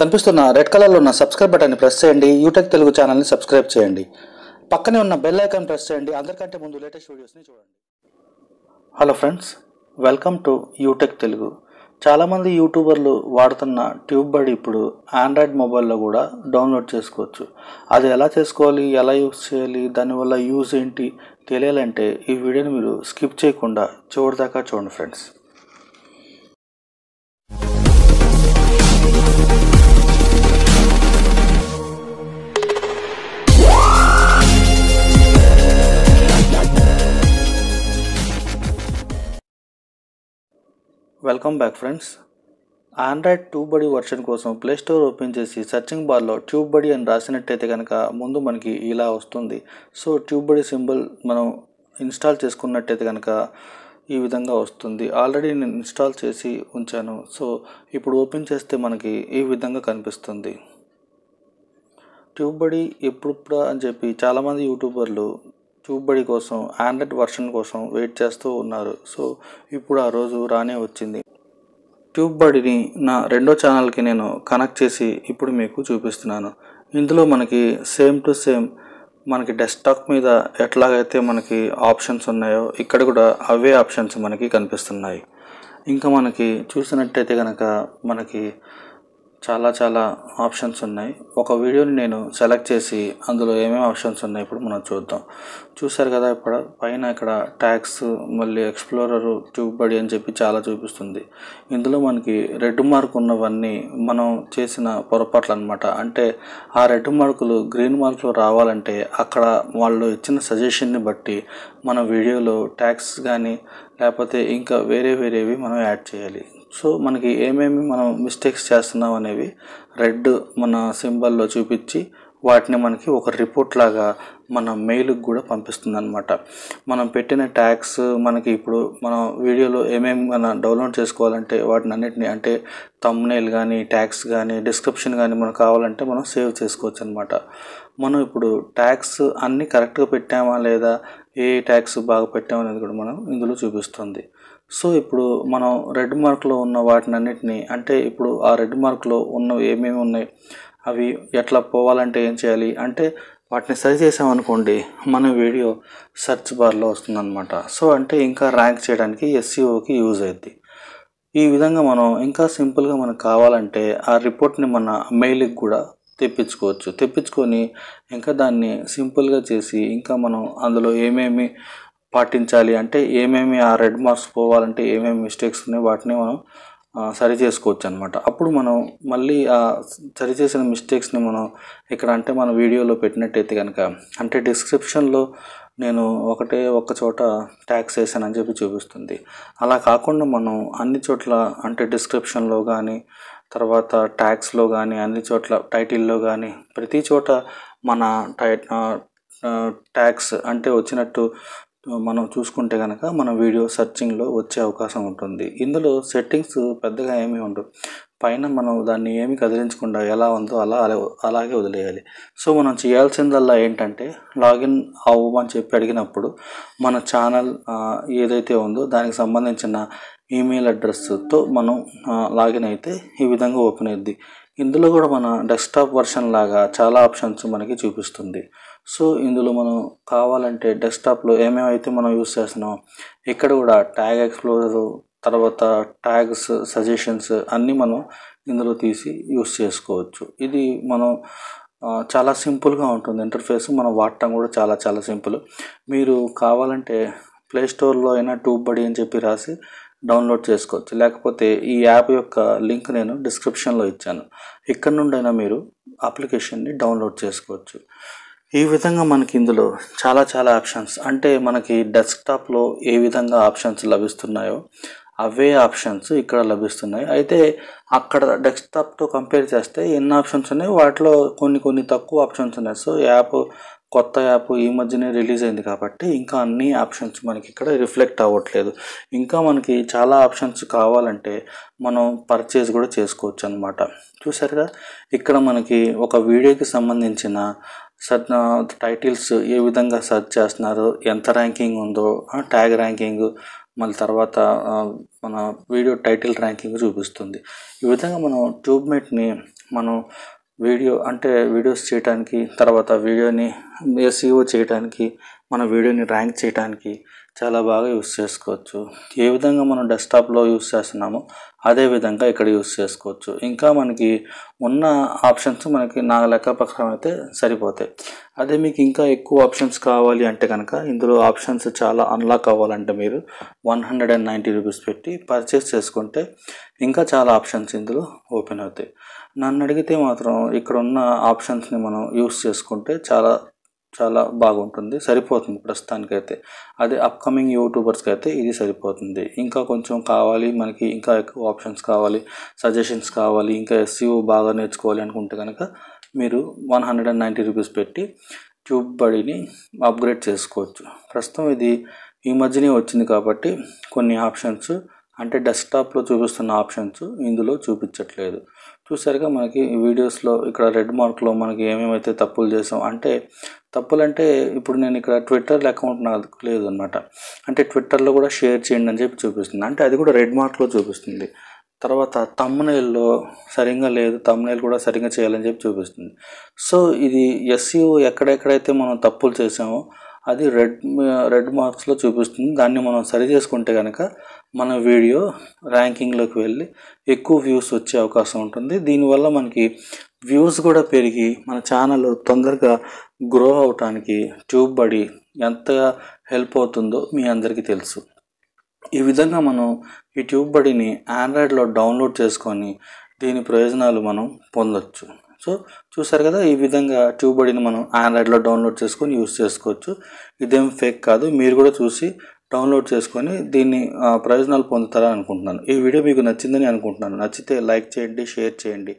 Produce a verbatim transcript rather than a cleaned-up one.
కనిపిస్తున్న red colour లో ఉన్న సబ్స్క్రైబ్ బటన్ ని ప్రెస్ చేయండి. యూటెక్ తెలుగు ఛానల్ ని సబ్స్క్రైబ్ చేయండి. పక్కనే ఉన్న బెల్ ఐకాన్ ప్రెస్ చేయండి. అందరికంటే ముందు లేటెస్ట్ వీడియోస్ ని చూడండి. Hello friends, welcome to యూటెక్ Telugu. చాలా మంది యూట్యూబర్లు వాడుతున్న ట్యూబ్ బడీ ఇప్పుడు ఆండ్రాయిడ్ మొబైల్లో కూడా డౌన్లోడ్ చేసుకోవచ్చు. అది ఎలా చేసుకోవాలి, ఎలా యూజ్ చేయాలి, దానివల్ల యూజ్ ఏంటి తెలియాలంటే ఈ వీడియోని మీరు స్కిప్ చేయకుండా చివరి దాకా చూడండి friends. Welcome back friends. Android Tube Buddy version కోసం ప్లేస్టోర్ ఓపెన్ చేసి సర్చింగ్ బార్లో ట్యూబ్ బడీ అని రాసినట్టయితే కనుక ముందు మనకి ఇలా వస్తుంది. సో ట్యూబ్ బడీ సింబల్ మనం ఇన్స్టాల్ చేసుకున్నట్టయితే కనుక ఈ విధంగా వస్తుంది. ఆల్రెడీ నేను ఇన్స్టాల్ చేసి ఉంచాను. సో ఇప్పుడు ఓపెన్ చేస్తే మనకి ఈ విధంగా కనిపిస్తుంది. ట్యూబ్ బడీ ఎప్పుడప్పుడు అని చెప్పి చాలామంది యూట్యూబర్లు ట్యూబ్ బడీ కోసం ఆండ్రాయిడ్ వర్షన్ కోసం వెయిట్ చేస్తూ ఉన్నారు. సో ఇప్పుడు ఆ రోజు రానే వచ్చింది. ట్యూబ్ బడీని నా రెండో ఛానల్కి నేను కనెక్ట్ చేసి ఇప్పుడు మీకు చూపిస్తున్నాను. ఇందులో మనకి సేమ్ టు సేమ్ మనకి డెస్క్టాప్ మీద ఎట్లాగైతే మనకి ఆప్షన్స్ ఉన్నాయో ఇక్కడ కూడా అవే ఆప్షన్స్ మనకి కనిపిస్తున్నాయి. ఇంకా మనకి చూసినట్టయితే కనుక మనకి చాలా చాలా ఆప్షన్స్ ఉన్నాయి. ఒక వీడియోని నేను సెలెక్ట్ చేసి అందులో ఏమేమి ఆప్షన్స్ ఉన్నాయి ఇప్పుడు మనం చూద్దాం. చూసారు కదా, ఇప్పుడు పైన ఇక్కడ ట్యాక్స్, మళ్ళీ ఎక్స్ప్లోరరు, ట్యూబ్ బడీ అని చెప్పి చాలా చూపిస్తుంది. ఇందులో మనకి రెడ్ మార్క్ ఉన్నవన్నీ మనం చేసిన పొరపాట్లు అనమాట. అంటే ఆ రెడ్ మార్కులు గ్రీన్ మార్కులు రావాలంటే అక్కడ వాళ్ళు ఇచ్చిన సజెషన్ని బట్టి మన వీడియోలో ట్యాక్స్ కానీ లేకపోతే ఇంకా వేరే వేరేవి మనం యాడ్ చేయాలి. సో మనకి ఏమేమి మనం మిస్టేక్స్ చేస్తున్నాం అనేవి రెడ్ మన సింబల్లో చూపించి వాటిని మనకి ఒక రిపోర్ట్ లాగా మన మెయిల్కి కూడా పంపిస్తుంది అనమాట. మనం పెట్టిన ట్యాగ్స్ మనకి ఇప్పుడు మనం వీడియోలో ఏమేమి మనం డౌన్లోడ్ చేసుకోవాలంటే వాటిని అన్నిటిని, అంటే థంబ్నెయిల్ కానీ ట్యాగ్స్ కానీ డిస్క్రిప్షన్ కానీ మనకు కావాలంటే మనం సేవ్ చేసుకోవచ్చు అనమాట. మనం ఇప్పుడు ట్యాగ్స్ అన్నీ కరెక్ట్గా పెట్టామా లేదా, ఏ ట్యాగ్స్ బాగా పెట్టామా అనేది కూడా మనం ఇందులో చూపిస్తుంది. సో ఇప్పుడు మనం రెడ్ మార్క్లో ఉన్న వాటిని అన్నిటినీ, అంటే ఇప్పుడు ఆ రెడ్ మార్క్లో ఉన్నవి ఏమేమి ఉన్నాయి, అవి ఎట్లా పోవాలంటే ఏం చేయాలి అంటే వాటిని సరి చేసామనుకోండి మన వీడియో సెర్చ్ బార్లో వస్తుందన్నమాట. సో అంటే ఇంకా ర్యాంక్ చేయడానికి ఎస్ఈఓకి యూజ్ అవుద్ది. ఈ విధంగా మనం ఇంకా సింపుల్గా మనకు కావాలంటే ఆ రిపోర్ట్ని మన మెయిల్కి కూడా తెప్పించుకోవచ్చు. తెప్పించుకొని ఇంకా దాన్ని సింపుల్గా చేసి ఇంకా మనం అందులో ఏమేమి పాటించాలి, అంటే ఏమేమి ఆ రెడ్ మార్క్స్ పోవాలంటే ఏమేమి మిస్టేక్స్ ఉన్నాయో వాటిని మనం సరి చేసుకోవచ్చు అనమాట. అప్పుడు మనం మళ్ళీ ఆ సరి చేసిన మిస్టేక్స్ని మనం ఇక్కడ, అంటే మన వీడియోలో పెట్టినట్టయితే కనుక, అంటే డిస్క్రిప్షన్లో నేను ఒకటే ఒక్క చోట ట్యాగ్స్ వేసానని చెప్పి చూపిస్తుంది. అలా కాకుండా మనం అన్ని చోట్ల, అంటే డిస్క్రిప్షన్లో కానీ తర్వాత ట్యాగ్స్లో కానీ అన్ని చోట్ల టైటిల్లో కానీ ప్రతి చోట మన టై ట్యాగ్స్ అంటే వచ్చినట్టు మనం చూసుకుంటే కనుక మన వీడియో సెర్చింగ్లో వచ్చే అవకాశం ఉంటుంది. ఇందులో సెట్టింగ్స్ పెద్దగా ఏమీ ఉండవు. పైన మనం దాన్ని ఏమి కదిలించకుండా ఎలా ఉందో అలా అలాగే వదిలేయాలి. సో మనం చేయాల్సిందల్లా ఏంటంటే లాగిన్ అవ్వమని చెప్పి అడిగినప్పుడు మన ఛానల్ ఏదైతే ఉందో దానికి సంబంధించిన ఈమెయిల్ అడ్రస్తో మనం లాగిన్ అయితే ఈ విధంగా ఓపెన్ అయ్యింది. ఇందులో కూడా మన డెస్క్టాప్ వర్షన్ లాగా చాలా ఆప్షన్స్ మనకి చూపిస్తుంది. సో ఇందులో మనం కావాలంటే డెస్క్టాప్లో ఏమేమైతే మనం యూజ్ చేస్తున్నామో ఇక్కడ కూడా ట్యాగ్ ఎక్స్ప్లోరరు, తర్వాత ట్యాగ్స్, సజెషన్స్ అన్నీ మనం ఇందులో తీసి యూజ్ చేసుకోవచ్చు. ఇది మనం చాలా సింపుల్గా ఉంటుంది ఇంటర్ఫేస్. మనం వాడటం కూడా చాలా చాలా సింపుల్. మీరు కావాలంటే ప్లేస్టోర్లో అయినా ట్యూబ్ బడీ అని చెప్పి రాసి డౌన్లోడ్ చేసుకోవచ్చు. లేకపోతే ఈ యాప్ యొక్క లింక్ నేను డిస్క్రిప్షన్లో ఇచ్చాను. ఇక్కడ నుండైనా మీరు అప్లికేషన్ని డౌన్లోడ్ చేసుకోవచ్చు. ఈ విధంగా మనకి ఇందులో చాలా చాలా ఆప్షన్స్, అంటే మనకి డెస్క్టాప్లో ఏ విధంగా ఆప్షన్స్ లభిస్తున్నాయో అవే ఆప్షన్స్ ఇక్కడ లభిస్తున్నాయి. అయితే అక్కడ డెస్క్టాప్తో కంపేర్ చేస్తే ఎన్ని ఆప్షన్స్ ఉన్నాయి, వాటిలో కొన్ని కొన్ని తక్కువ ఆప్షన్స్ ఉన్నాయి. సో యాప్ కొత్త యాప్ ఈ మధ్యనే రిలీజ్ అయింది కాబట్టి ఇంకా అన్ని ఆప్షన్స్ మనకి ఇక్కడ రిఫ్లెక్ట్ అవ్వట్లేదు. ఇంకా మనకి చాలా ఆప్షన్స్ కావాలంటే మనం పర్చేజ్ కూడా చేసుకోవచ్చు అనమాట. చూసారుగా ఇక్కడ మనకి ఒక వీడియోకి సంబంధించిన సర్ టైటిల్స్ ఏ విధంగా సెర్చ్ చేస్తున్నారో, ఎంత ర్యాంకింగ్ ఉందో, ట్యాగ్ ర్యాంకింగ్, మళ్ళీ తర్వాత మన వీడియో టైటిల్ ర్యాంకింగ్ చూపిస్తుంది. ఈ విధంగా మనం ట్యూబ్ మేట్ని మనం వీడియో అంటే వీడియోస్ చేయడానికి తర్వాత వీడియోని ఎస్ఈఓ చేయడానికి మన వీడియోని ర్యాంక్ చేయడానికి చాలా బాగా యూస్ చేసుకోవచ్చు. ఏ విధంగా మనం డెస్క్టాప్లో యూస్ చేస్తున్నామో అదే విధంగా ఇక్కడ యూస్ చేసుకోవచ్చు. ఇంకా మనకి ఉన్న ఆప్షన్స్ మనకి నా లెక్క ప్రకారం అయితే సరిపోతాయి. అదే మీకు ఇంకా ఎక్కువ ఆప్షన్స్ కావాలి అంటే కనుక ఇందులో ఆప్షన్స్ చాలా అన్లాక్ అవ్వాలంటే మీరు one hundred and ninety rupees పెట్టి పర్చేస్ చేసుకుంటే ఇంకా చాలా ఆప్షన్స్ ఇందులో ఓపెన్ అవుతాయి. నన్ను అడిగితే మాత్రం ఇక్కడ ఉన్న ఆప్షన్స్ని మనం యూస్ చేసుకుంటే చాలా చాలా బాగుంటుంది, సరిపోతుంది ప్రస్తుతానికైతే. అదే అప్కమింగ్ యూట్యూబర్స్కి అయితే ఇది సరిపోతుంది. ఇంకా కొంచెం కావాలి మనకి, ఇంకా ఎక్కువ ఆప్షన్స్ కావాలి, సజెషన్స్ కావాలి, ఇంకా ఎస్ఈఓ బాగా నేర్చుకోవాలి అనుకుంటే కనుక మీరు one hundred and ninety rupees పెట్టి ట్యూబ్బడీని అప్గ్రేడ్ చేసుకోవచ్చు. ప్రస్తుతం ఇది ఈ మధ్యనే వచ్చింది కాబట్టి కొన్ని ఆప్షన్స్ అంటే డెస్క్టాప్లో చూపిస్తున్న ఆప్షన్స్ ఇందులో చూపించట్లేదు. చూసారుగా మనకి వీడియోస్లో ఇక్కడ రెడ్ మార్క్లో మనకి ఏమేమైతే తప్పులు చేసాం అంటే, తప్పులు అంటే ఇప్పుడు నేను ఇక్కడ ట్విట్టర్లో అకౌంట్ నాకు లేదు అనమాట. అంటే ట్విట్టర్లో కూడా షేర్ చేయండి అని చెప్పి చూపిస్తుంది, అంటే అది కూడా రెడ్ మార్క్లో చూపిస్తుంది. తర్వాత తమ్నెయిల్లో సరిగ్గా లేదు, తమ్నెయిల్ కూడా సరిగ్గా చేయాలని చెప్పి చూపిస్తుంది. సో ఇది ఎస్ఈఓ ఎక్కడెక్కడైతే మనం తప్పులు చేసామో అది రెడ్ రెడ్ మార్క్స్లో చూపిస్తుంది. దాన్ని మనం సరి చేసుకుంటే కనుక మన వీడియో ర్యాంకింగ్లోకి వెళ్ళి ఎక్కువ వ్యూస్ వచ్చే అవకాశం ఉంటుంది. దీనివల్ల మనకి వ్యూస్ కూడా పెరిగి మన ఛానల్ తొందరగా గ్రో అవటానికి ట్యూబ్బడీ ఎంతగా హెల్ప్ అవుతుందో మీ అందరికీ తెలుసు. ఈ విధంగా మనం ఈ ట్యూబ్బడీని ఆండ్రాయిడ్లో డౌన్లోడ్ చేసుకొని దీని ప్రయోజనాలు మనం పొందొచ్చు. సో చూసారు కదా, ఈ విధంగా ట్యూబ్బడీని మనం ఆండ్రాయిడ్లో డౌన్లోడ్ చేసుకొని యూస్ చేసుకోవచ్చు. ఇదేం ఫేక్ కాదు, మీరు కూడా చూసి డౌన్లోడ్ చేసుకొని దీన్ని ప్రయోజనాలు పొందుతారని అనుకుంటున్నాను. ఈ వీడియో మీకు నచ్చిందని అనుకుంటున్నాను. నచ్చితే లైక్ చేయండి, షేర్ చేయండి.